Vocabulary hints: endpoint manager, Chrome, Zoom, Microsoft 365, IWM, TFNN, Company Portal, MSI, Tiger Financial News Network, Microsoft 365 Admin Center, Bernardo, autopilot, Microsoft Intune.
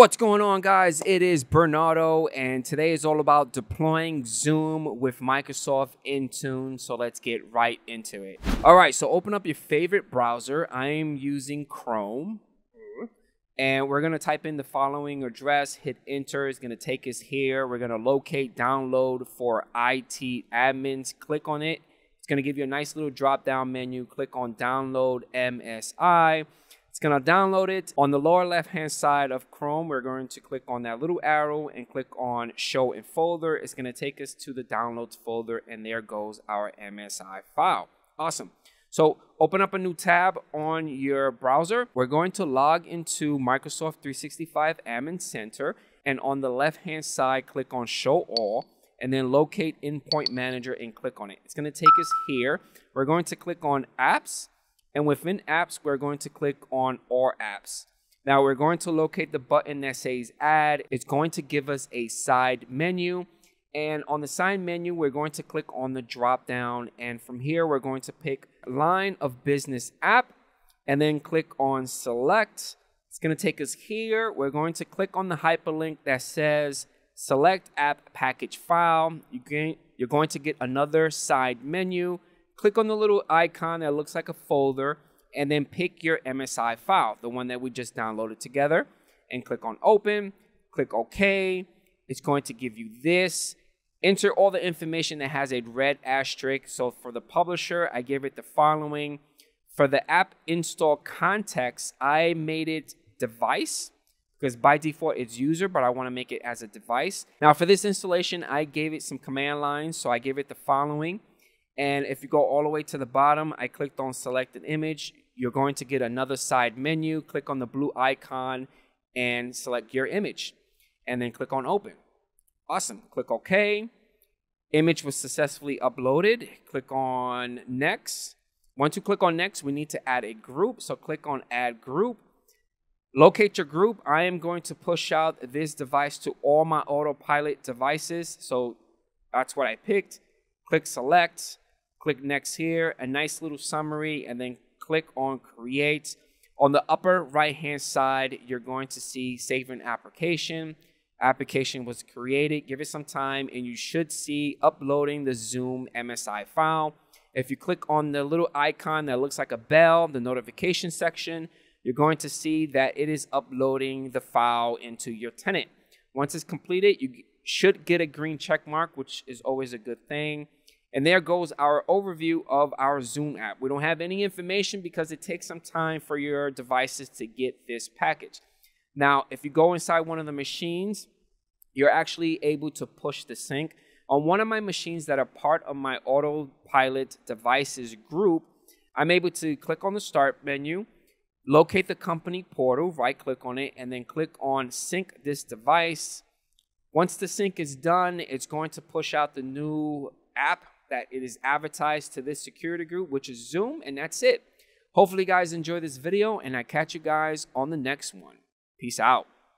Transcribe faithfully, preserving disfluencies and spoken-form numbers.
What's going on, guys? It is Bernardo, and today is all about deploying Zoom with Microsoft Intune. So let's get right into it. All right, so open up your favorite browser. I'm using Chrome, and we're gonna type in the following address, hit enter. It's gonna take us here. We're gonna locate download for I T admins. Click on it. It's gonna give you a nice little drop-down menu. Click on download M S I. It's gonna download it. On the lower left-hand side of Chrome, we're going to click on that little arrow and click on show in folder. It's gonna take us to the downloads folder, and there goes our M S I file. Awesome. So open up a new tab on your browser. We're going to log into Microsoft three sixty-five Admin Center, and on the left-hand side, click on show all, and then locate endpoint manager and click on it. It's gonna take us here. We're going to click on apps. And within apps, we're going to click on all apps. Now we're going to locate the button that says add. It's going to give us a side menu. And on the side menu, we're going to click on the drop down. And from here, we're going to pick line of business app and then click on select. It's going to take us here. We're going to click on the hyperlink that says select app package file. You're going to get another side menu. Click on the little icon that looks like a folder, and then pick your M S I file, the one that we just downloaded together, and click on open, click OK. It's going to give you this. Enter all the information that has a red asterisk. So for the publisher, I gave it the following. For the app install context, I made it device, because by default it's user, but I want to make it as a device. Now for this installation, I gave it some command lines. So I gave it the following. And if you go all the way to the bottom, I clicked on select an image. You're going to get another side menu. Click on the blue icon and select your image, and then click on open. Awesome. Click OK. Image was successfully uploaded. Click on next. Once you click on next, we need to add a group. So click on add group. Locate your group. I am going to push out this device to all my autopilot devices. So that's what I picked. Click select. Click next here, a nice little summary, and then click on create. On the upper right hand side, you're going to see save an application. Application was created. Give it some time, and you should see uploading the Zoom M S I file. If you click on the little icon that looks like a bell, the notification section, you're going to see that it is uploading the file into your tenant. Once it's completed, you should get a green check mark, which is always a good thing. And there goes our overview of our Zoom app. We don't have any information because it takes some time for your devices to get this package. Now, if you go inside one of the machines, you're actually able to push the sync. On one of my machines that are part of my autopilot devices group, I'm able to click on the start menu, locate the company portal, right click on it, and then click on sync this device. Once the sync is done, it's going to push out the new app that it is advertised to this security group, which is Zoom, and that's it. Hopefully you guys enjoy this video, and I catch you guys on the next one. Peace out.